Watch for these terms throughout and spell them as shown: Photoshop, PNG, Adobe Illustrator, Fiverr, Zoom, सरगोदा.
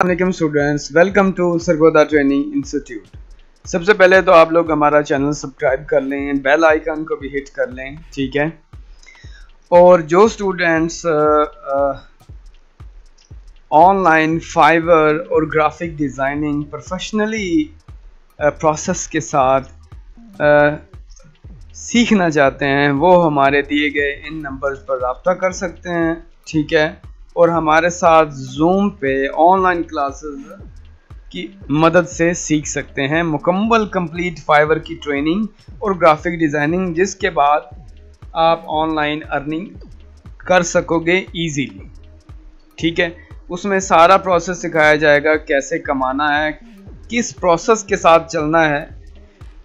अस्सलाम students, welcome to सरगोदा training institute. सबसे पहले तो आप लोग हमारा चैनल सब्सक्राइब कर लें, बेल आइकन को भी हिट कर लें, ठीक है। और जो स्टूडेंट्स ऑनलाइन फाइवर और ग्राफिक डिज़ाइनिंग प्रोफेशनली प्रोसेस के साथ सीखना चाहते हैं वो हमारे दिए गए इन नंबर्स पर रब्ता कर सकते हैं, ठीक है। और हमारे साथ जूम पे ऑनलाइन क्लासेस की मदद से सीख सकते हैं मुकम्मल कंप्लीट फाइवर की ट्रेनिंग और ग्राफिक डिज़ाइनिंग, जिसके बाद आप ऑनलाइन अर्निंग कर सकोगे इजीली, ठीक है। उसमें सारा प्रोसेस सिखाया जाएगा, कैसे कमाना है, किस प्रोसेस के साथ चलना है,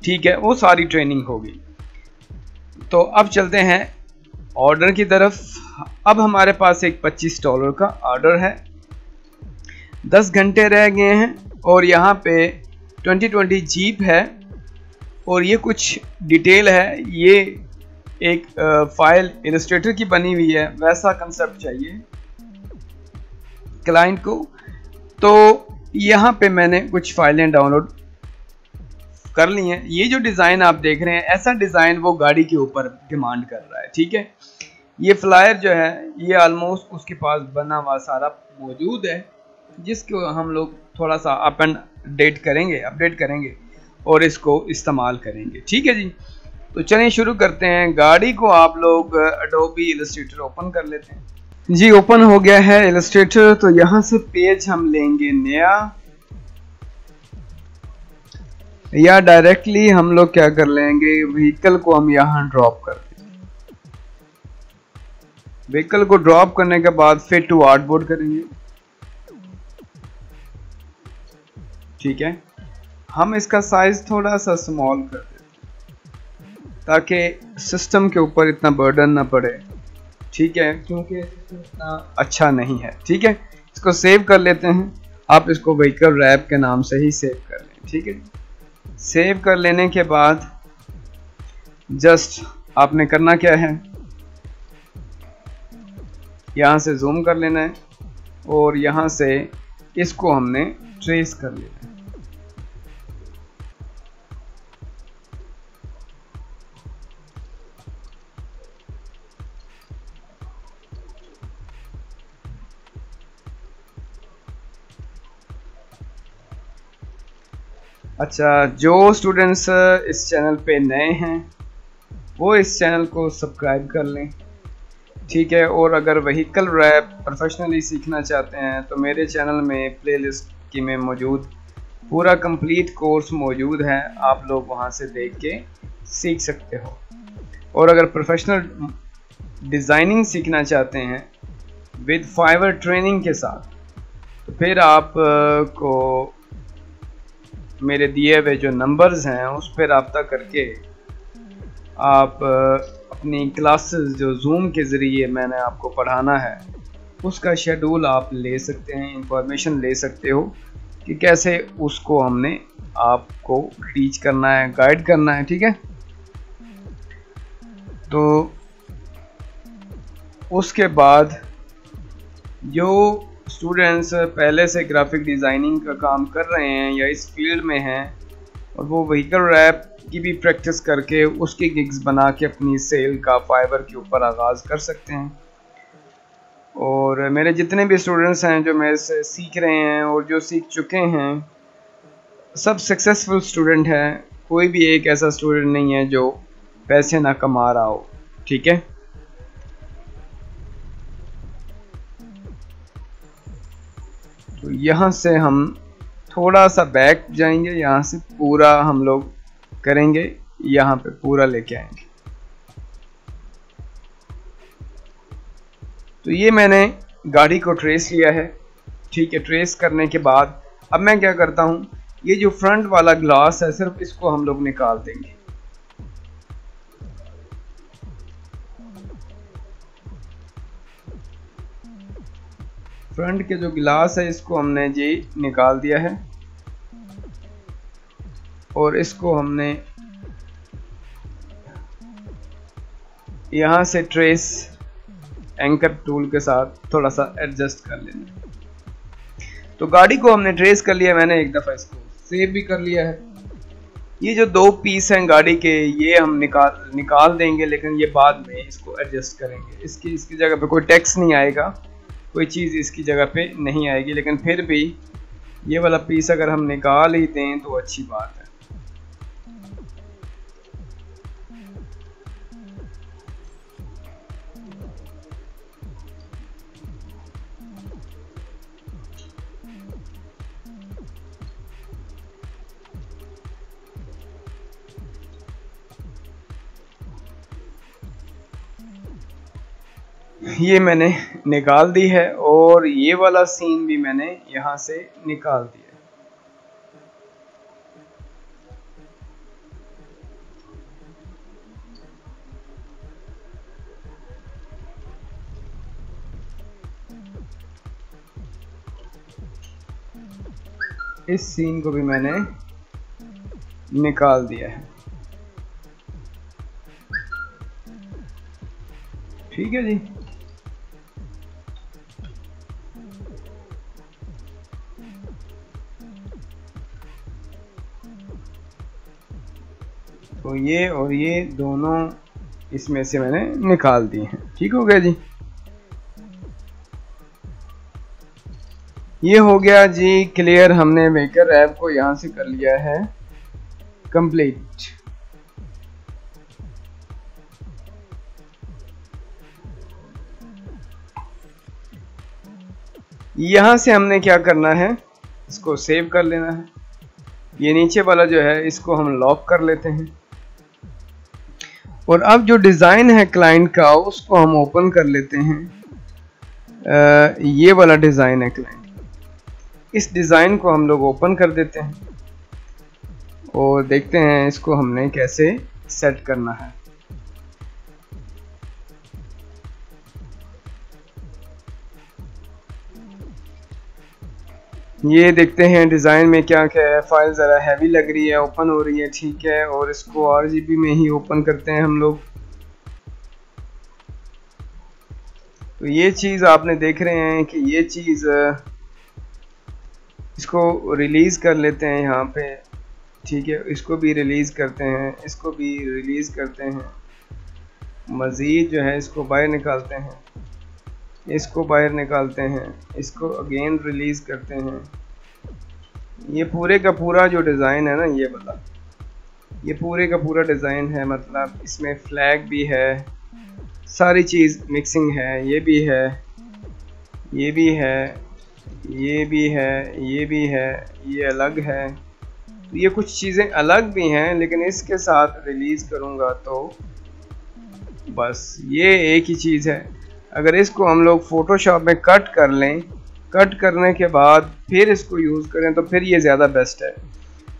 ठीक है, वो सारी ट्रेनिंग होगी। तो अब चलते हैं ऑर्डर की तरफ। अब हमारे पास एक $25 का ऑर्डर है, 10 घंटे रह गए हैं और यहाँ पे 2020 जीप है। और ये कुछ डिटेल है, ये एक फाइल इलस्ट्रेटर की बनी हुई है, वैसा कंसेप्ट चाहिए क्लाइंट को। तो यहाँ पे मैंने कुछ फाइलें डाउनलोड कर ली हैं। ये जो डिज़ाइन आप देख रहे हैं, ऐसा डिज़ाइन वो गाड़ी के ऊपर डिमांड कर रहा है, ठीक है। ये फ्लायर जो है ये ऑलमोस्ट उसके पास बना हुआ सारा मौजूद है, जिसको हम लोग थोड़ा सा अपडेट करेंगे और इसको इस्तेमाल करेंगे, ठीक है जी। तो चलिए शुरू करते हैं। गाड़ी को आप लोग एडोबी इलस्ट्रेटर ओपन कर लेते हैं जी। ओपन हो गया है इलस्ट्रेटर। तो यहाँ से पेज हम लेंगे नया, या डायरेक्टली हम लोग क्या कर लेंगे, व्हीकल को हम यहाँ ड्रॉप कर देंगे। व्हीकल को ड्रॉप करने के बाद फिर टू आर्टबोर्ड करेंगे, ठीक है। हम इसका साइज थोड़ा सा स्मॉल कर देते ताकि सिस्टम के ऊपर इतना बर्डन ना पड़े, ठीक है, क्योंकि इतना अच्छा नहीं है, ठीक है। इसको सेव कर लेते हैं। आप इसको व्हीकल रैप के नाम से ही सेव कर लें, ठीक है। सेव कर लेने के बाद जस्ट आपने करना क्या है, यहाँ से जूम कर लेना है और यहाँ से इसको हमने ट्रेस कर लेना है, अच्छा। जो स्टूडेंट्स इस चैनल पे नए हैं वो इस चैनल को सब्सक्राइब कर लें, ठीक है। और अगर व्हीकल रैप प्रोफेशनली सीखना चाहते हैं तो मेरे चैनल में प्लेलिस्ट की में मौजूद पूरा कंप्लीट कोर्स मौजूद है, आप लोग वहां से देख के सीख सकते हो। और अगर प्रोफेशनल डिज़ाइनिंग सीखना चाहते हैं विद फाइवर ट्रेनिंग के साथ, तो फिर आप को मेरे दिए हुए जो नंबर्स हैं उस पर रब्ता करके आप अपनी क्लासेस जो जूम के ज़रिए मैंने आपको पढ़ाना है उसका शेड्यूल आप ले सकते हैं, इंफॉर्मेशन ले सकते हो कि कैसे उसको हमने आपको टीच करना है, गाइड करना है, ठीक है। तो उसके बाद जो स्टूडेंट्स पहले से ग्राफिक डिज़ाइनिंग का काम कर रहे हैं या इस फील्ड में हैं और वो व्हीकल रैप की भी प्रैक्टिस करके उसके गिग्स बना के अपनी सेल का फाइवर के ऊपर आगाज़ कर सकते हैं। और मेरे जितने भी स्टूडेंट्स हैं जो मेरे से सीख रहे हैं और जो सीख चुके हैं, सब सक्सेसफुल स्टूडेंट हैं, कोई भी एक ऐसा स्टूडेंट नहीं है जो पैसे ना कमा रहा हो, ठीक है। तो यहाँ से हम थोड़ा सा बैक जाएंगे, यहाँ से पूरा हम लोग करेंगे, यहाँ पे पूरा लेके आएंगे। तो ये मैंने गाड़ी को ट्रेस लिया है, ठीक है। ट्रेस करने के बाद अब मैं क्या करता हूँ, ये जो फ्रंट वाला ग्लास है सिर्फ इसको हम लोग निकाल देंगे, फ्रंट के जो गिलास है इसको हमने जी निकाल दिया है। और इसको हमने यहाँ से ट्रेस एंकर टूल के साथ थोड़ा सा एडजस्ट कर लेना। तो गाड़ी को हमने ट्रेस कर लिया, मैंने एक दफ़ा इसको सेव भी कर लिया है। ये जो दो पीस हैं गाड़ी के ये हम निकाल देंगे, लेकिन ये बाद में इसको एडजस्ट करेंगे। इसकी जगह पे कोई टैक्स नहीं आएगा, कोई चीज़ इसकी जगह पे नहीं आएगी, लेकिन फिर भी ये वाला पीस अगर हम निकाल ही दें तो अच्छी बात है। ये मैंने निकाल दी है और ये वाला सीन भी मैंने यहाँ से निकाल दिया। इस सीन को भी मैंने निकाल दिया है। ठीक है जी, तो ये और ये दोनों इसमें से मैंने निकाल दिए हैं। ठीक हो गया जी, ये हो गया जी क्लियर। हमने मेकर ऐप को यहाँ से कर लिया है कंप्लीट। यहाँ से हमने क्या करना है, इसको सेव कर लेना है। ये नीचे वाला जो है इसको हम लॉक कर लेते हैं और अब जो डिज़ाइन है क्लाइंट का उसको हम ओपन कर लेते हैं। ये वाला डिज़ाइन है क्लाइंट का, इस डिज़ाइन को हम लोग ओपन कर देते हैं और देखते हैं इसको हमने कैसे सेट करना है। ये देखते हैं डिज़ाइन में क्या क्या है। फाइल ज़रा हैवी लग रही है, ओपन हो रही है, ठीक है। और इसको आरजीबी में ही ओपन करते हैं हम लोग। तो ये चीज़ आपने देख रहे हैं कि ये चीज़ इसको रिलीज़ कर लेते हैं यहाँ पे, ठीक है। इसको भी रिलीज़ करते हैं, इसको भी रिलीज़ करते हैं, मज़ीद जो है इसको बाहर निकालते हैं, इसको बाहर निकालते हैं, इसको अगेन रिलीज़ करते हैं। ये पूरे का पूरा जो डिज़ाइन है ना, ये वाला, ये पूरे का पूरा डिज़ाइन है। मतलब इसमें फ्लैग भी है, सारी चीज़ मिक्सिंग है। ये भी है, ये भी है, ये भी है, ये भी है, ये अलग है। तो ये कुछ चीज़ें अलग भी हैं, लेकिन इसके साथ रिलीज़ करूँगा तो बस ये एक ही चीज़ है। अगर इसको हम लोग फ़ोटोशॉप में कट कर लें, कट करने के बाद फिर इसको यूज़ करें तो फिर ये ज़्यादा बेस्ट है।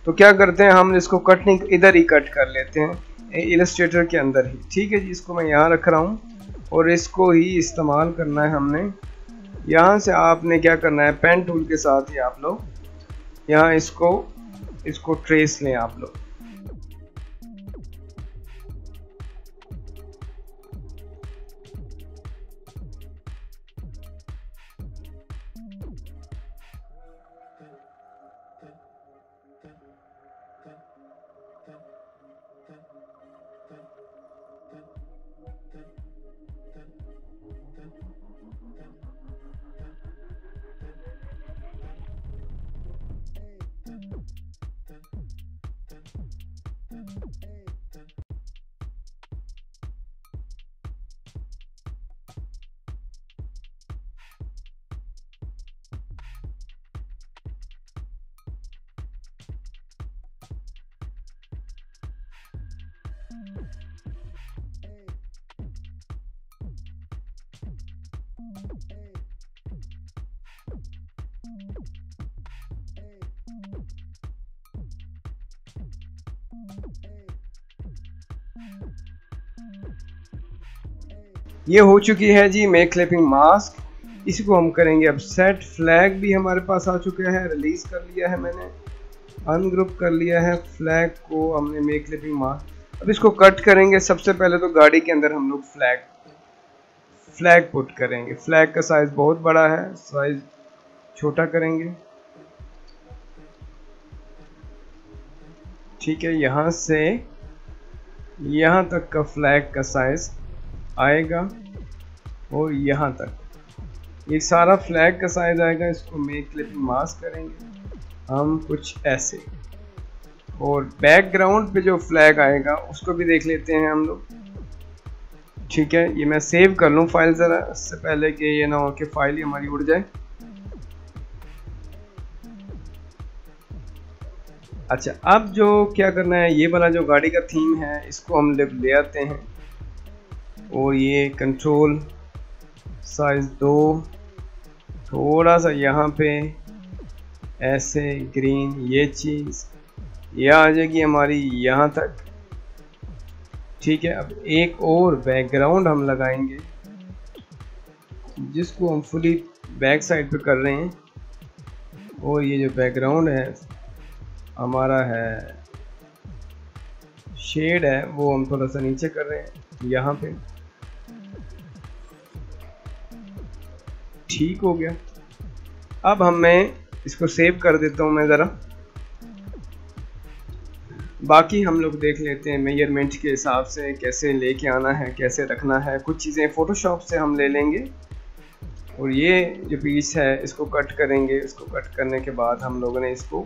तो क्या करते हैं, हम इसको कट नहीं, इधर ही कट कर लेते हैं इलस्ट्रेटर के अंदर ही। ठीक है जी, इसको मैं यहाँ रख रहा हूँ और इसको ही इस्तेमाल करना है हमने। यहाँ से आपने क्या करना है, पेन टूल के साथ ही आप लोग यहाँ इसको ट्रेस लें आप लोग। ये हो चुकी है जी मेक क्लिपिंग मास्क। इसी को हम करेंगे अब सेट। फ्लैग भी हमारे पास आ चुका है, रिलीज कर लिया है मैंने, अनग्रुप कर लिया है फ्लैग को हमने मेक क्लिपिंग मास्क। अब इसको कट करेंगे। सबसे पहले तो गाड़ी के अंदर हम लोग फ्लैग पुट करेंगे। फ्लैग का साइज बहुत बड़ा है, साइज छोटा करेंगे। ठीक है, यहाँ से यहाँ तक का फ्लैग का साइज आएगा और यहाँ तक ये सारा फ्लैग का साइज आएगा। इसको मेक क्लिप मास्क करेंगे हम कुछ ऐसे, और बैकग्राउंड पे जो फ्लैग आएगा उसको भी देख लेते हैं हम लोग। ठीक है, ये मैं सेव कर लूँ फाइल ज़रा, इससे पहले कि ये ना हो कि फाइल ही हमारी उड़ जाए। अच्छा, अब जो क्या करना है, ये वाला जो गाड़ी का थीम है इसको हम लोग ले आते हैं और ये कंट्रोल साइज 2, थोड़ा सा यहाँ पे ऐसे ग्रीन, ये चीज़ यह आ जाएगी हमारी यहाँ तक। ठीक है, अब एक और बैकग्राउंड हम लगाएंगे जिसको हम फुली बैक साइड पे कर रहे हैं, और ये जो बैकग्राउंड है हमारा है शेड है वो हम थोड़ा सा नीचे कर रहे हैं यहाँ पे। ठीक हो गया, अब हमें इसको सेव कर देता हूँ मैं ज़रा, बाकी हम लोग देख लेते हैं मेजरमेंट के हिसाब से कैसे लेके आना है, कैसे रखना है। कुछ चीज़ें फ़ोटोशॉप से हम ले लेंगे, और ये जो पीस है इसको कट करेंगे। इसको कट करने के बाद हम लोगों ने इसको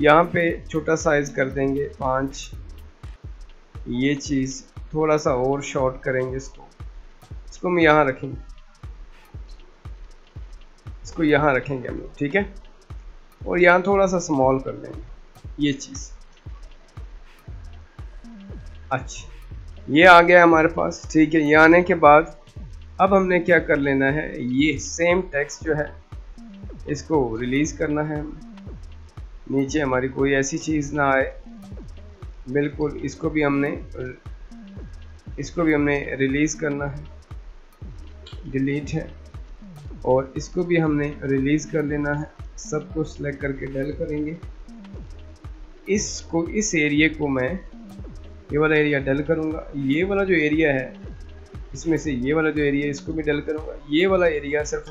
यहाँ पे छोटा साइज़ कर देंगे 5, ये चीज़ थोड़ा सा और शॉर्ट करेंगे इसको, इसको हम यहाँ रखेंगे, इसको यहाँ रखेंगे हम लोग। ठीक है, और यहाँ थोड़ा सा स्मॉल कर लेंगे ये चीज़। अच्छा, ये आ गया हमारे पास। ठीक है, ये आने के बाद अब हमने क्या कर लेना है, ये सेम टेक्स्ट जो है इसको रिलीज़ करना है। नीचे हमारी कोई ऐसी चीज़ ना आए, बिल्कुल इसको भी हमने रिलीज़ करना है। डिलीट है, और इसको भी हमने रिलीज़ कर लेना है। सबको सेलेक्ट करके डेल करेंगे, इसको इस एरिया को मैं ये वाला एरिया डल करूँगा, ये वाला जो एरिया है इसमें से ये वाला जो एरिया इसको भी डल करूँगा, ये वाला एरिया सिर्फ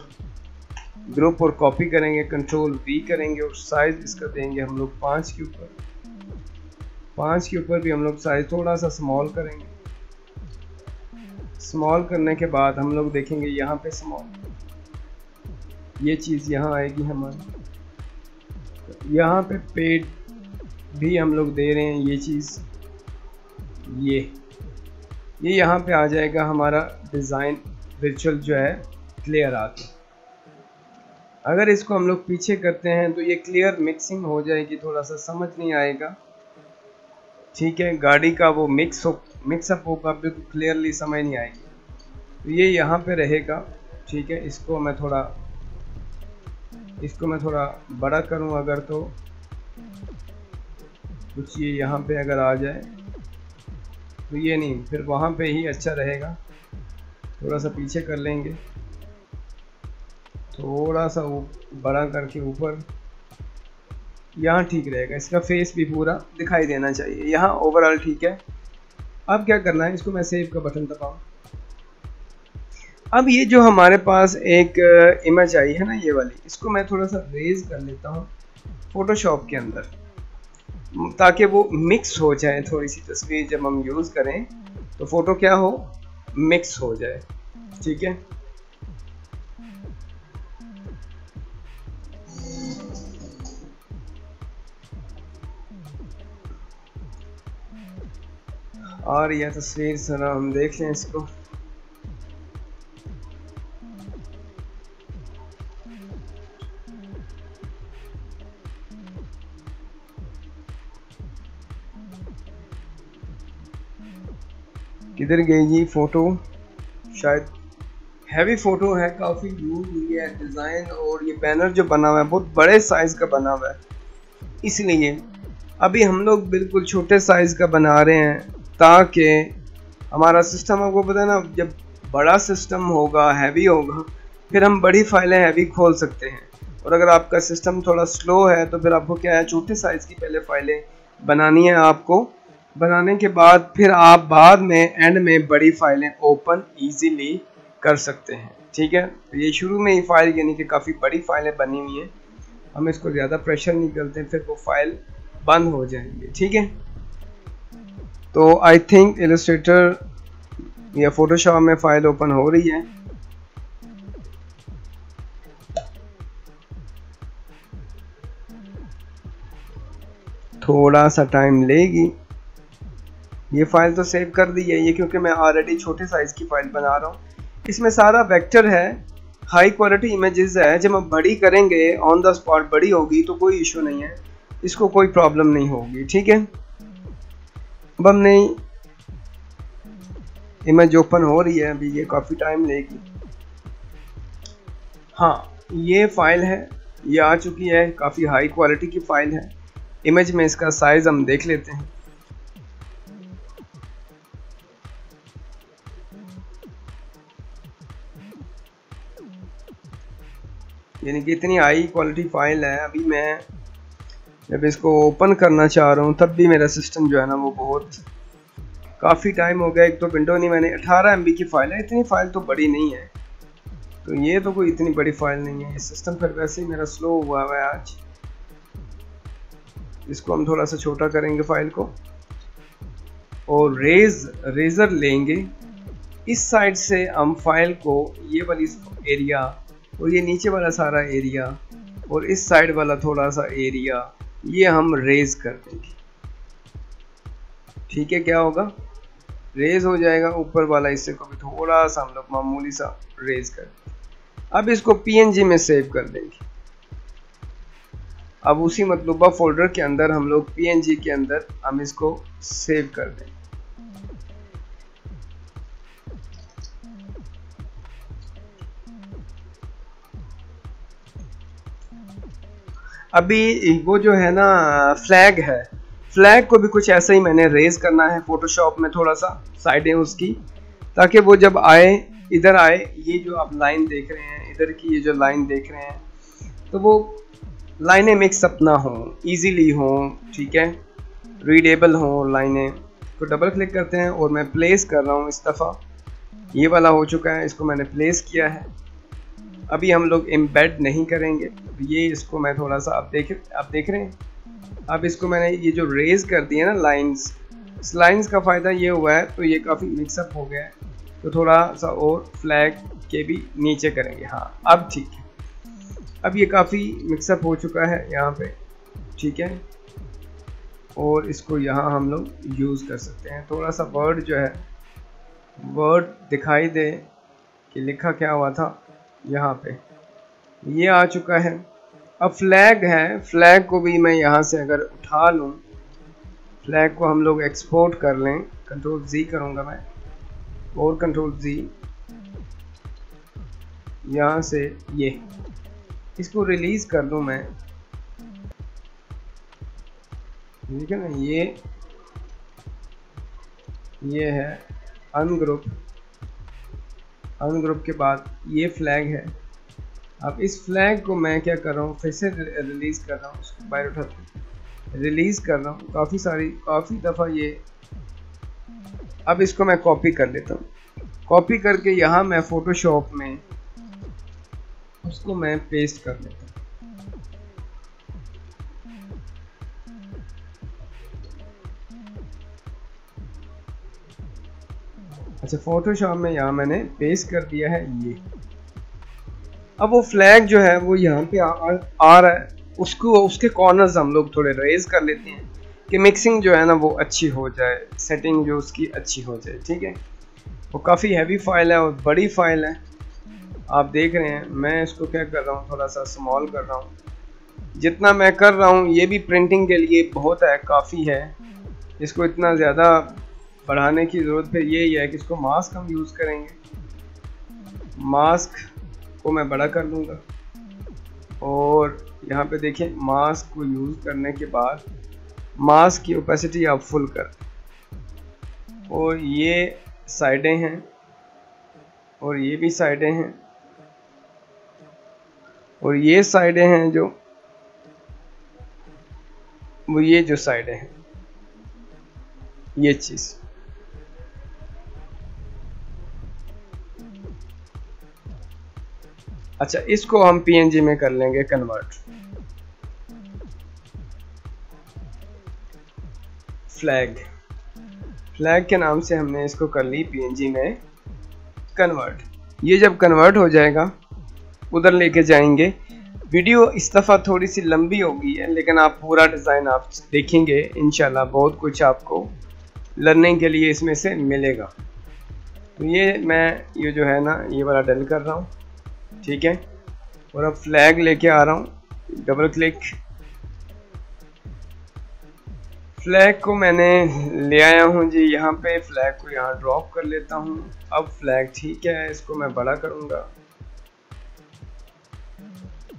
ग्रुप और कॉपी करेंगे, कंट्रोल V करेंगे, और साइज़ इसका देंगे हम लोग 5 के ऊपर। 5 के ऊपर भी हम लोग साइज़ थोड़ा सा स्मॉल करेंगे। स्मॉल करने के बाद हम लोग देखेंगे यहाँ पे स्मॉल, ये चीज़ यहाँ आएगी हमारी। यहाँ पे पेड भी हम लोग दे रहे हैं, ये चीज़ ये यहाँ पे आ जाएगा हमारा डिज़ाइन वर्चुअल जो है क्लियर आके। अगर इसको हम लोग पीछे करते हैं तो ये क्लियर मिक्सिंग हो जाएगी, थोड़ा सा समझ नहीं आएगा। ठीक है, गाड़ी का वो मिक्सअप होगा, बिल्कुल क्लियरली समझ नहीं आएगी, तो ये यहाँ पे रहेगा। ठीक है, इसको मैं थोड़ा बड़ा करूँ अगर, तो कुछ ये यहाँ पे अगर आ जाए तो ये नहीं, फिर वहाँ पे ही अच्छा रहेगा। थोड़ा सा पीछे कर लेंगे, थोड़ा सा बड़ा करके ऊपर, यहाँ ठीक रहेगा। इसका फेस भी पूरा दिखाई देना चाहिए यहाँ ओवरऑल। ठीक है, अब क्या करना है, इसको मैं सेव का बटन दबाऊँ। अब ये जो हमारे पास एक इमेज आई है ना, ये वाली, इसको मैं थोड़ा सा रेज कर लेता हूँ फोटोशॉप के अंदर, ताकि वो मिक्स हो जाए। थोड़ी सी तस्वीर जब हम यूज़ करें तो फ़ोटो क्या हो, मिक्स हो जाए। ठीक है, और यह तस्वीर जरा हम देख लें इसको। इधर गई ये फ़ोटो, शायद हैवी फ़ोटो है, काफ़ी यूज हुई है डिज़ाइन, और ये बैनर जो बना हुआ है बहुत बड़े साइज़ का बना हुआ है, इसलिए अभी हम लोग बिल्कुल छोटे साइज़ का बना रहे हैं, ताकि हमारा सिस्टम, आपको पता है ना, जब बड़ा सिस्टम होगा, हैवी होगा, फिर हम बड़ी फाइलें हैवी खोल सकते हैं। और अगर आपका सिस्टम थोड़ा स्लो है तो फिर आपको क्या है, छोटे साइज़ की पहले फाइलें बनानी है आपको, बनाने के बाद फिर आप बाद में एंड में बड़ी फाइलें ओपन इजीली कर सकते हैं। ठीक है, ये शुरू में ही फाइल यानी कि काफ़ी बड़ी फाइलें बनी हुई हैं, हम इसको ज़्यादा प्रेशर नहीं करते, फिर वो फाइल बंद हो जाएंगे। ठीक है, तो आई थिंक इलस्ट्रेटर या फोटोशॉप में फाइल ओपन हो रही है। थोड़ा सा टाइम लेगी। ये फाइल तो सेव कर दी है, ये क्योंकि मैं ऑलरेडी छोटे साइज़ की फ़ाइल बना रहा हूँ। इसमें सारा वेक्टर है, हाई क्वालिटी इमेजेस है। जब हम बड़ी करेंगे ऑन द स्पॉट बड़ी होगी तो कोई इशू नहीं है, इसको कोई प्रॉब्लम नहीं होगी। ठीक है, अब हमने इमेज ओपन हो रही है, अभी ये काफ़ी टाइम लेगी। हाँ, ये फाइल है, ये आ चुकी है, काफ़ी हाई क्वालिटी की फ़ाइल है। इमेज में इसका साइज़ हम देख लेते हैं। यानी कि इतनी हाई क्वालिटी फाइल है। अभी मैं जब इसको ओपन करना चाह रहा हूँ तब भी मेरा सिस्टम जो है ना वो बहुत काफ़ी टाइम हो गया। एक तो विंडो नहीं, मैंने 18 MB की फ़ाइल है, इतनी फ़ाइल तो बड़ी नहीं है, तो ये तो कोई इतनी बड़ी फ़ाइल नहीं है। ये सिस्टम फिर वैसे ही मेरा स्लो हुआ है आज। इसको हम थोड़ा सा छोटा करेंगे फाइल को और रेज़र लेंगे। इस साइड से हम फाइल को, ये वाली एरिया और ये नीचे वाला सारा एरिया और इस साइड वाला थोड़ा सा एरिया, ये हम रेज कर देंगे। ठीक है, क्या होगा, रेज हो जाएगा। ऊपर वाला हिस्से को भी थोड़ा सा हम लोग मामूली सा रेज कर देंगे। अब इसको PNG में सेव कर देंगे। अब उसी मतलूबा फोल्डर के अंदर हम लोग PNG के अंदर हम इसको सेव कर देंगे। अभी वो जो है ना फ्लैग है, फ्लैग को भी कुछ ऐसे ही मैंने रेज करना है फोटोशॉप में, थोड़ा सा साइडें उसकी, ताकि वो जब आए इधर आए। ये जो आप लाइन देख रहे हैं इधर की, ये जो लाइन देख रहे हैं, तो वो लाइनें मिक्सअप ना हों, ईजीली हों, ठीक है, रीडेबल हों लाइनें। तो डबल क्लिक करते हैं और मैं प्लेस कर रहा हूँ इस दफ़ा। ये वाला हो चुका है, इसको मैंने प्लेस किया है। अभी हम लोग एम्बेड नहीं करेंगे। ये इसको मैं थोड़ा सा, आप देख रहे हैं। अब इसको मैंने ये जो रेज कर दी है ना लाइंस, इस लाइंस का फ़ायदा ये हुआ है, तो ये काफ़ी मिक्सअप हो गया है, तो थोड़ा सा और फ्लैग के भी नीचे करेंगे। हाँ, अब ठीक है, अब ये काफ़ी मिक्सअप हो चुका है यहाँ पे। ठीक है, और इसको यहाँ हम लोग यूज़ कर सकते हैं। थोड़ा सा वर्ड जो है, वर्ड दिखाई दे कि लिखा क्या हुआ था। यहाँ पे ये आ चुका है। अब फ्लैग है, फ्लैग को भी मैं यहाँ से अगर उठा लूँ, फ्लैग को हम लोग एक्सपोर्ट कर लें। Ctrl Z करूँगा मैं और Ctrl Z, यहाँ से ये इसको रिलीज़ कर दूँ मैं, ठीक है ना। ये है अनग्रुप, अनग्रुप के बाद ये फ्लैग है। अब इस फ्लैग को मैं क्या कर रहा हूँ, फिर से रिलीज़ कर रहा हूँ, उसको बाहर उठाकर रिलीज़ कर रहा हूँ काफ़ी दफ़ा ये। अब इसको मैं कॉपी कर लेता हूँ, कॉपी करके यहाँ मैं फोटोशॉप में उसको मैं पेस्ट कर लेता हूँ। अच्छा, फोटोशॉप में यहाँ मैंने पेस्ट कर दिया है ये। अब वो फ्लैग जो है वो यहाँ पे आ रहा है, उसको उसके कॉर्नर्स हम लोग थोड़े रेज कर लेते हैं कि मिक्सिंग जो है ना वो अच्छी हो जाए, सेटिंग जो उसकी अच्छी हो जाए। ठीक है, वो काफ़ी हैवी फाइल है और बड़ी फाइल है, आप देख रहे हैं। मैं इसको क्या कर रहा हूँ, थोड़ा सा स्मॉल कर रहा हूँ। जितना मैं कर रहा हूँ ये भी प्रिंटिंग के लिए बहुत है, काफ़ी है। इसको इतना ज़्यादा बढ़ाने की ज़रूरत फिर यही है कि इसको मास्क हम यूज़ करेंगे। मास्क को मैं बड़ा कर लूँगा और यहाँ पे देखें, मास्क को यूज़ करने के बाद मास्क की ओपेसिटी आप फुल कर, और ये साइडें हैं और ये भी साइडें हैं और ये साइडें हैं, जो वो ये जो साइडें हैं, ये चीज़। अच्छा, इसको हम PNG में कर लेंगे कन्वर्ट। फ्लैग के नाम से हमने इसको कर ली पीएनजी में कन्वर्ट। ये जब कन्वर्ट हो जाएगा उधर लेके जाएंगे। वीडियो इस दफ़ा थोड़ी सी लंबी होगी है, लेकिन आप पूरा डिज़ाइन आप देखेंगे इंशाल्लाह, बहुत कुछ आपको लर्निंग के लिए इसमें से मिलेगा। तो ये मैं ये जो है ना ये वाला डल कर रहा हूँ, ठीक है, और अब फ्लैग लेके आ रहा हूँ, डबल क्लिक। फ्लैग को मैंने ले आया हूँ जी यहाँ पे, फ्लैग को यहाँ ड्रॉप कर लेता हूँ। अब फ्लैग ठीक है, इसको मैं बड़ा करूँगा।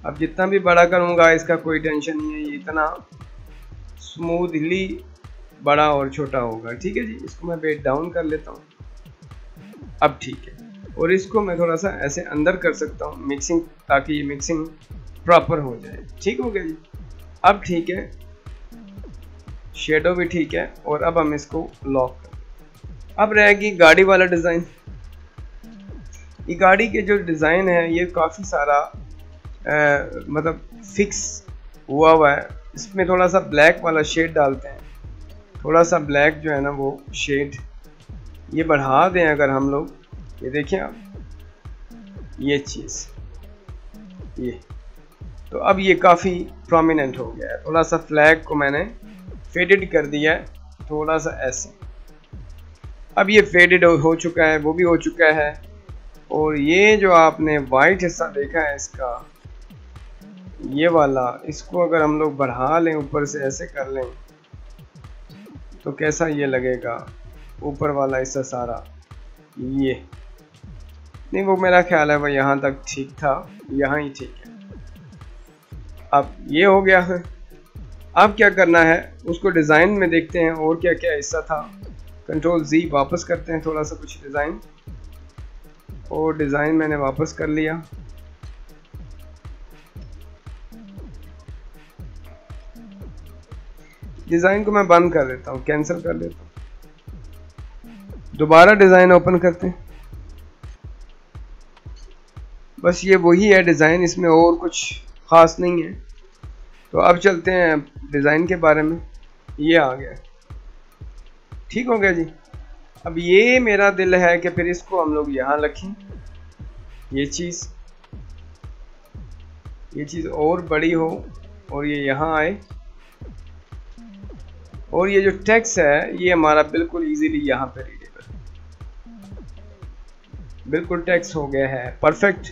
अब जितना भी बड़ा करूँगा इसका कोई टेंशन नहीं है, ये इतना स्मूथली बड़ा और छोटा होगा, ठीक है जी। इसको मैं वेट डाउन कर लेता हूँ, अब ठीक है। और इसको मैं थोड़ा सा ऐसे अंदर कर सकता हूँ मिक्सिंग, ताकि ये मिक्सिंग प्रॉपर हो जाए, ठीक हो गया जी। अब ठीक है, शेडो भी ठीक है, और अब हम इसको लॉक करें। अब रहेगी गाड़ी वाला डिज़ाइन। ये गाड़ी के जो डिज़ाइन है ये काफ़ी सारा मतलब फिक्स हुआ है। इसमें थोड़ा सा ब्लैक वाला शेड डालते हैं, थोड़ा सा ब्लैक जो है ना वो शेड ये बढ़ा दें अगर हम लोग। ये देखें आप ये चीज़, ये तो अब ये काफ़ी प्रोमिनेंट हो गया है। थोड़ा सा फ्लैग को मैंने फेडेड कर दिया है, थोड़ा सा ऐसे। अब ये फेडेड हो चुका है, वो भी हो चुका है। और ये जो आपने वाइट हिस्सा देखा है इसका, ये वाला, इसको अगर हम लोग बढ़ा लें ऊपर से ऐसे कर लें तो कैसा ये लगेगा ऊपर वाला हिस्सा सारा। ये नहीं, वो मेरा ख्याल है वो यहाँ तक ठीक था, यहाँ ही ठीक है। अब ये हो गया है। अब क्या करना है उसको डिज़ाइन में देखते हैं और क्या क्या हिस्सा था। कंट्रोल Z वापस करते हैं थोड़ा सा कुछ डिज़ाइन, और डिज़ाइन मैंने वापस कर लिया। डिज़ाइन को मैं बंद कर देता हूँ, कैंसिल कर देता हूँ। दोबारा डिज़ाइन ओपन करते हैं। बस ये वही है डिज़ाइन, इसमें और कुछ ख़ास नहीं है। तो अब चलते हैं डिज़ाइन के बारे में। ये आ गया, ठीक हो गया जी। अब ये मेरा दिल है कि फिर इसको हम लोग यहाँ रखें, ये चीज़ और बड़ी हो और ये यहाँ आए। और ये जो टेक्स्ट है ये हमारा बिल्कुल इजीली यहाँ पे रीडेबल, बिल्कुल टेक्स्ट हो गया है, परफेक्ट।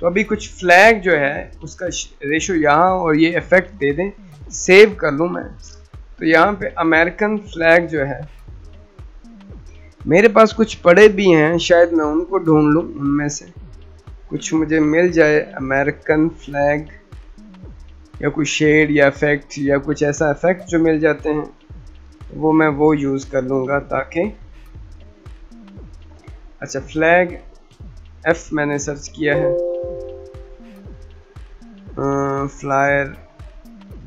तो अभी कुछ फ्लैग जो है उसका रेशो यहाँ और ये इफेक्ट दे दें, सेव कर लूँ मैं। तो यहाँ पे अमेरिकन फ्लैग जो है मेरे पास कुछ पड़े भी हैं, शायद मैं उनको ढूंढ लूँ, उनमें से कुछ मुझे मिल जाए। अमेरिकन फ्लैग या कोई शेड या इफेक्ट या कुछ ऐसा इफेक्ट जो मिल जाते हैं वो मैं वो यूज़ कर लूँगा ताकि। अच्छा, फ्लैग F मैंने सर्च किया है, फ्लायर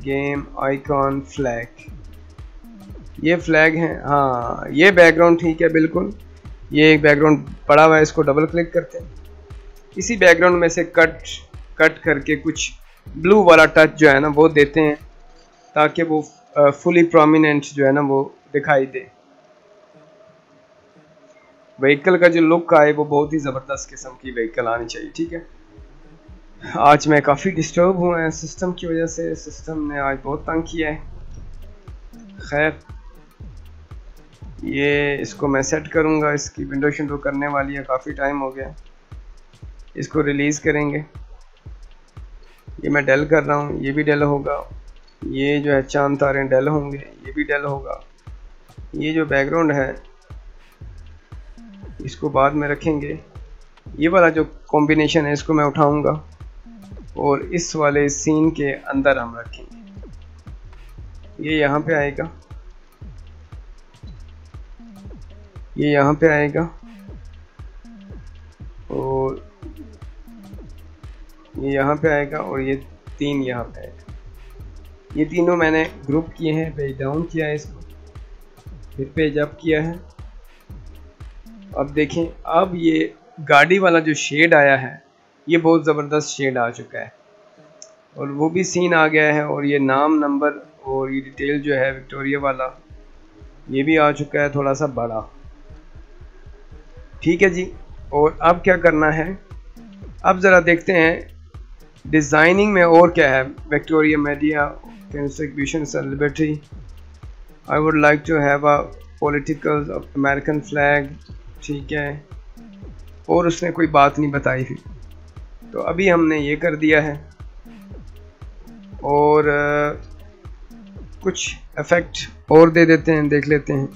गेम आइकॉन फ्लैग, ये फ्लैग है। हाँ, ये बैकग्राउंड ठीक है बिल्कुल, ये एक बैकग्राउंड पड़ा हुआ है, इसको डबल क्लिक करते हैं। इसी बैकग्राउंड में से कट करके कुछ ब्लू वाला टच जो है ना वो देते हैं ताकि वो फुली प्रोमिनेंट जो है ना वो दिखाई दे। व्हीकल का जो लुक आए वो बहुत ही ज़बरदस्त किस्म की व्हीकल आनी चाहिए, ठीक है। आज मैं काफ़ी डिस्टर्ब हुआ है सिस्टम की वजह से, सिस्टम ने आज बहुत तंग किया है। खैर, ये इसको मैं सेट करूँगा, इसकी विंडो शिंडो करने वाली है, काफ़ी टाइम हो गया। इसको रिलीज़ करेंगे। ये मैं डेल कर रहा हूँ, ये भी डेल होगा। ये जो है चांद तारे डेल होंगे, ये भी डेल होगा। ये जो बैकग्राउंड है इसको बाद में रखेंगे। ये वाला जो कॉम्बिनेशन है इसको मैं उठाऊंगा और इस वाले सीन के अंदर हम रखेंगे। ये यहाँ पे आएगा, ये यहाँ पे आएगा, और ये यहाँ पे आएगा, और ये तीन यहाँ पे आएगा। ये तीनों मैंने ग्रुप किए हैं, पेज डाउन किया है इसको, फिर पेज अप किया है। अब देखें, अब ये गाड़ी वाला जो शेड आया है ये बहुत ज़बरदस्त शेड आ चुका है, और वो भी सीन आ गया है। और ये नाम नंबर और ये डिटेल जो है विक्टोरिया वाला ये भी आ चुका है थोड़ा सा बड़ा, ठीक है जी। और अब क्या करना है, अब ज़रा देखते हैं डिज़ाइनिंग में और क्या है। Victoria media contribution celebrity, I would like to have a political American flag, ठीक है। और उसने कोई बात नहीं बताई थी, तो अभी हमने ये कर दिया है। और कुछ इफेक्ट और दे देते हैं, देख लेते हैं।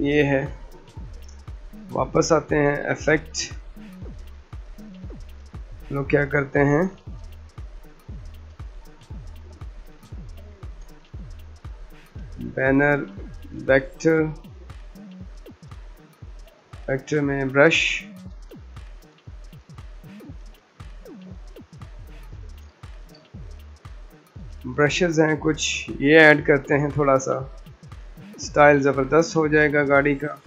ये है, वापस आते हैं इफेक्ट, लोग क्या करते हैं, बैनर, वेक्टर, वेक्टर में ब्रश, ब्रशेस हैं कुछ, ये ऐड करते हैं, थोड़ा सा स्टाइल ज़बरदस्त हो जाएगा गाड़ी का।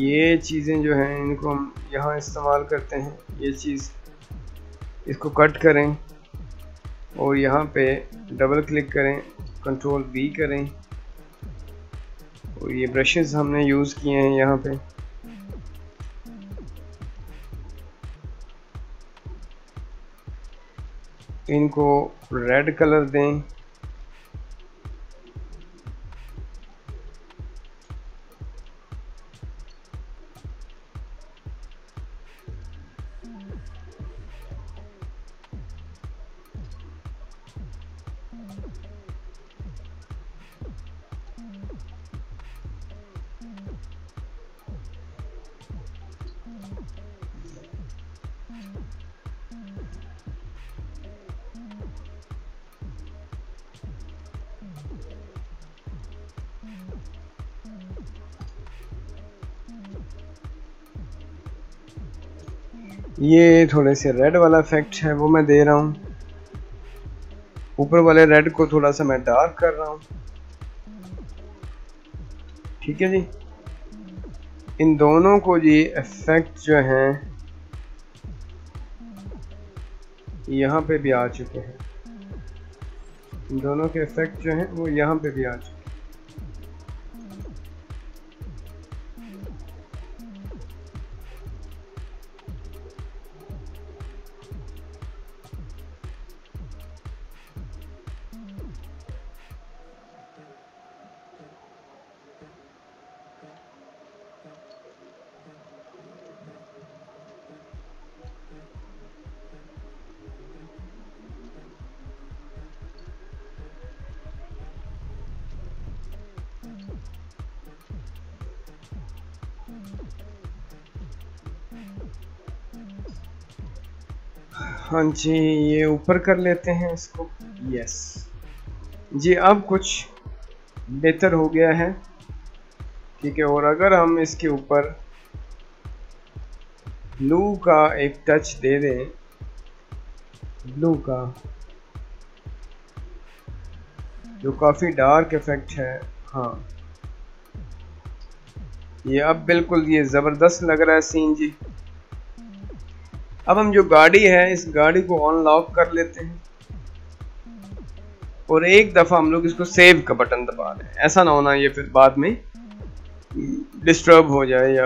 ये चीज़ें जो हैं इनको हम यहाँ इस्तेमाल करते हैं। ये चीज़, इसको कट करें और यहाँ पे डबल क्लिक करें, कंट्रोल वी करें। और ये ब्रशेस हमने यूज़ किए हैं यहाँ पे। इनको रेड कलर दें, ये थोड़े से रेड वाला इफेक्ट है वो मैं दे रहा हूँ। ऊपर वाले रेड को थोड़ा सा मैं डार्क कर रहा हूँ, ठीक है जी। इन दोनों को जी इफेक्ट जो हैं यहाँ पे भी आ चुके हैं, इन दोनों के इफेक्ट जो हैं वो यहाँ पे भी आ चुके हैं। हाँ जी, ये ऊपर कर लेते हैं इसको, यस जी। अब कुछ बेहतर हो गया है, ठीक है। और अगर हम इसके ऊपर ब्लू का एक टच दे दें, ब्लू का जो काफ़ी डार्क इफेक्ट है, हाँ ये अब बिल्कुल ये ज़बरदस्त लग रहा है सीन जी। अब हम जो गाड़ी है इस गाड़ी को अनलॉक कर लेते हैं और एक दफ़ा हम लोग इसको सेव का बटन दबा दें। ऐसा ना होना ये फिर बाद में डिस्टर्ब हो जाए। या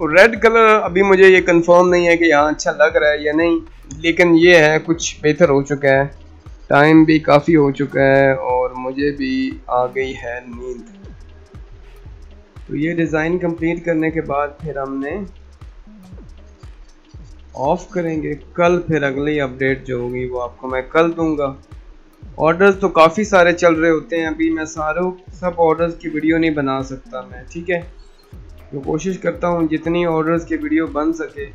और रेड कलर अभी मुझे ये कंफर्म नहीं है कि यहाँ अच्छा लग रहा है या नहीं, लेकिन ये है कुछ बेहतर हो चुका है। टाइम भी काफ़ी हो चुका है और मुझे भी आ गई है नींद। तो ये डिज़ाइन कंप्लीट करने के बाद फिर हमने ऑफ करेंगे। कल फिर अगली अपडेट जो होगी वो आपको मैं कल दूंगा। ऑर्डर्स तो काफ़ी सारे चल रहे होते हैं, अभी मैं सारों सब ऑर्डर्स की वीडियो नहीं बना सकता मैं, ठीक है। तो कोशिश करता हूँ जितनी ऑर्डर्स की वीडियो बन सके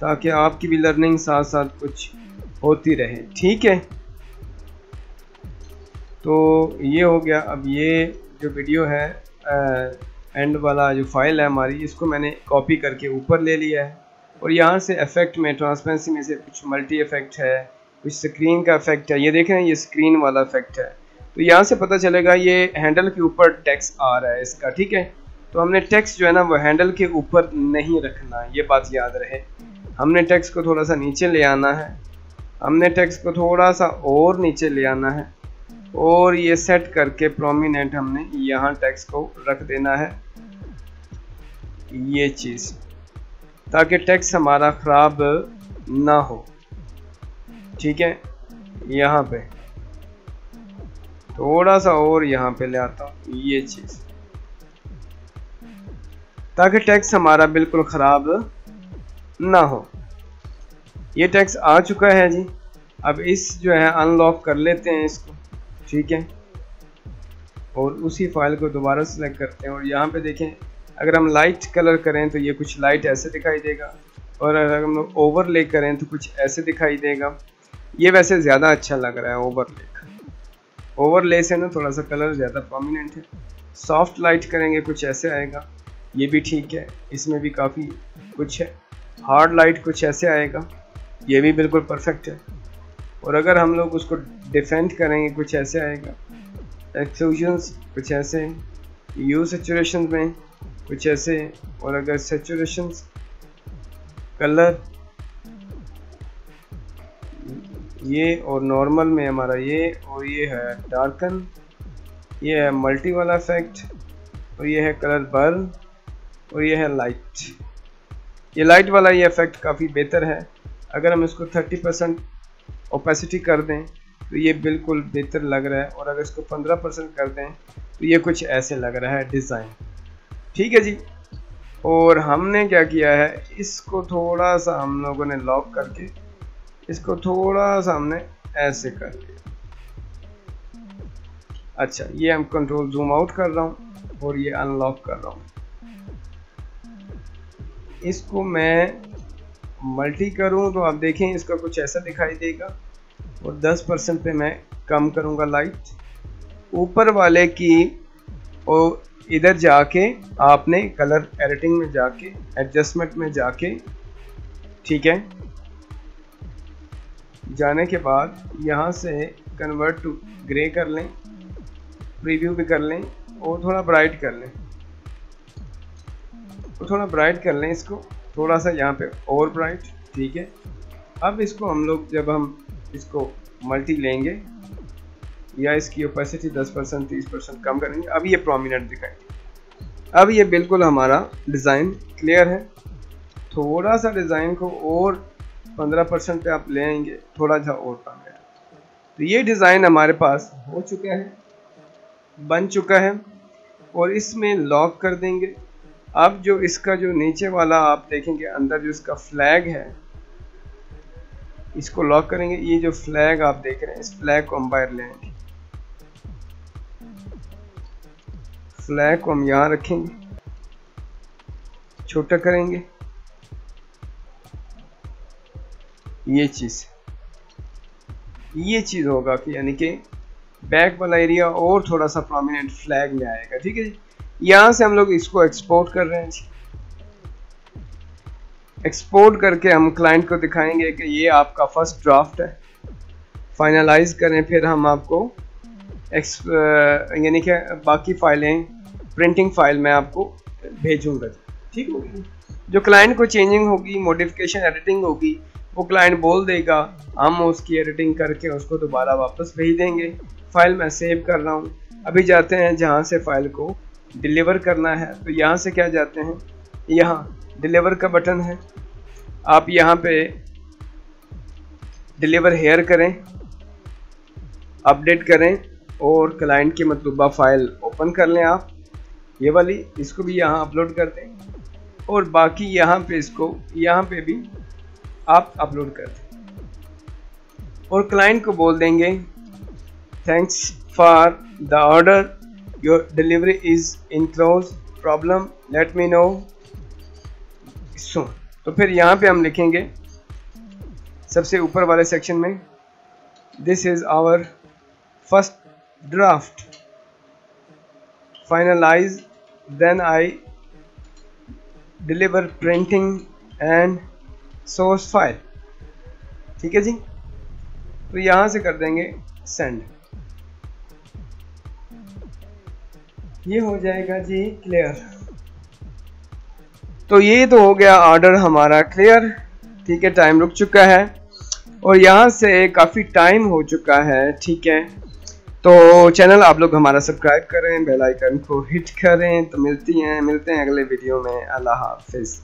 ताकि आपकी भी लर्निंग साथ साथ कुछ होती रहे, ठीक है। तो ये हो गया। अब ये जो वीडियो है एंड वाला जो फाइल है हमारी, इसको मैंने कॉपी करके ऊपर ले लिया है और यहाँ से इफेक्ट में ट्रांसपेरेंसी में से कुछ मल्टी इफेक्ट है, कुछ स्क्रीन का इफेक्ट है। ये देख रहे हैं, ये स्क्रीन वाला इफेक्ट है। तो यहाँ से पता चलेगा ये हैंडल के ऊपर टैक्स आ रहा है इसका, ठीक है। तो हमने टेक्स्ट जो है ना वो हैंडल के ऊपर नहीं रखना, ये बात याद रहे। हमने टेक्स्ट को थोड़ा सा नीचे ले आना है, हमने टेक्स्ट को थोड़ा सा और नीचे ले आना है और ये सेट करके प्रोमिनेंट हमने यहाँ टेक्स्ट को रख देना है, ये चीज़, ताकि टेक्स्ट हमारा ख़राब ना हो। ठीक है, यहाँ पे थोड़ा सा और यहाँ पे ले आता हूँ ये चीज़, ताकि टेक्स्ट हमारा बिल्कुल ख़राब ना हो। ये टेक्स्ट आ चुका है जी, अब इस जो है अनलॉक कर लेते हैं इसको, ठीक है, और उसी फाइल को दोबारा सेलेक्ट करते हैं और यहाँ पे देखें अगर हम लाइट कलर करें तो ये कुछ लाइट ऐसे दिखाई देगा और अगर हम लोग ओवरले करें तो कुछ ऐसे दिखाई देगा। ये वैसे ज़्यादा अच्छा लग रहा है ओवरले, ओवरले से ना थोड़ा सा कलर ज़्यादा प्रोमिनेंट है। सॉफ्ट लाइट करेंगे कुछ ऐसे आएगा, ये भी ठीक है, इसमें भी काफ़ी कुछ है। हार्ड लाइट कुछ ऐसे आएगा, ये भी बिल्कुल परफेक्ट है। और अगर हम लोग उसको डिफेंड करेंगे कुछ ऐसे आएगा, एक्सक्लूजन्स कुछ ऐसे, यू सेचुरेशन में कुछ ऐसे, और अगर सेचुरेशन कलर ये और नॉर्मल में हमारा ये, और ये है डार्कन, ये है मल्टी वाला इफेक्ट, और ये है कलर बर्न, और ये है लाइट। ये लाइट वाला ये इफेक्ट काफ़ी बेहतर है, अगर हम इसको 30% ओपेसिटी कर दें तो ये बिल्कुल बेहतर लग रहा है, और अगर इसको 15% कर दें तो ये कुछ ऐसे लग रहा है डिज़ाइन। ठीक है जी, और हमने क्या किया है, इसको थोड़ा सा हम लोगों ने लॉक करके इसको थोड़ा सा हमने ऐसे कर लिया। अच्छा, ये हम कंट्रोल जूम आउट कर रहा हूँ और ये अनलॉक कर रहा हूँ। इसको मैं मल्टी करूँ तो आप देखें इसका कुछ ऐसा दिखाई देगा, और 10% पे मैं कम करूँगा लाइट ऊपर वाले की, और इधर जाके आपने कलर एडिटिंग में जाके एडजस्टमेंट में जाके, ठीक है, जाने के बाद यहाँ से कन्वर्ट टू ग्रे कर लें, प्रीव्यू भी कर लें और थोड़ा ब्राइट कर लें, इसको थोड़ा सा यहाँ पे और ब्राइट। ठीक है, अब इसको हम लोग जब हम इसको मल्टी लेंगे या इसकी ओपेसिटी 10% 30% कम करेंगे, अब ये प्रोमिनेंट दिखाएगा। अब ये बिल्कुल हमारा डिज़ाइन क्लियर है। थोड़ा सा डिज़ाइन को और 15% पे आप ले आएंगे, थोड़ा सा और कम है, तो ये डिज़ाइन हमारे पास हो चुका है, बन चुका है, और इसमें लॉक कर देंगे। अब जो इसका जो नीचे वाला आप देखेंगे अंदर जो इसका फ्लैग है, इसको लॉक करेंगे। ये जो फ्लैग आप देख रहे हैं, इस फ्लैग को हम बाहर लेंगे, फ्लैग को हम यहाँ रखेंगे, छोटा करेंगे ये चीज़, होगा कि यानी कि बैक वाला एरिया और थोड़ा सा प्रोमिनेंट फ्लैग में आएगा। ठीक है, यहाँ से हम लोग इसको एक्सपोर्ट कर रहे हैं जी। एक्सपोर्ट करके हम क्लाइंट को दिखाएंगे कि ये आपका फर्स्ट ड्राफ्ट है, फाइनलाइज करें, फिर हम आपको यानी कि बाकी फाइलें प्रिंटिंग फाइल में आपको भेजूंगा। ठीक होगी, जो क्लाइंट को चेंजिंग होगी, मॉडिफिकेशन एडिटिंग होगी, वो क्लाइंट बोल देगा, हम उसकी एडिटिंग करके उसको दोबारा वापस भेज देंगे। फाइल मैं सेव कर रहा हूँ। अभी जाते हैं जहाँ से फाइल को डिलीवर करना है, तो यहाँ से क्या जाते हैं, यहाँ डिलीवर का बटन है, आप यहाँ पे डिलीवर हेयर करें, अपडेट करें और क्लाइंट की मतलूबा फाइल ओपन कर लें आप, ये वाली, इसको भी यहाँ अपलोड कर दें, और बाकी यहाँ पे इसको यहाँ पे भी आप अपलोड कर दें, और क्लाइंट को बोल देंगे thanks for the order, Your delivery is enclosed. Problem? Let me know soon. तो फिर यहाँ पे हम लिखेंगे सबसे ऊपर वाले सेक्शन में, This is our first draft. Finalize. Then I deliver printing and source file. ठीक है जी, तो यहाँ से कर देंगे send. ये हो जाएगा जी क्लियर। तो ये तो हो गया ऑर्डर हमारा क्लियर। ठीक है, टाइम रुक चुका है और यहाँ से काफ़ी टाइम हो चुका है। ठीक है, तो चैनल आप लोग हमारा सब्सक्राइब करें, बेल आइकन को हिट करें। तो मिलते हैं अगले वीडियो में। अल्लाह हाफिज़।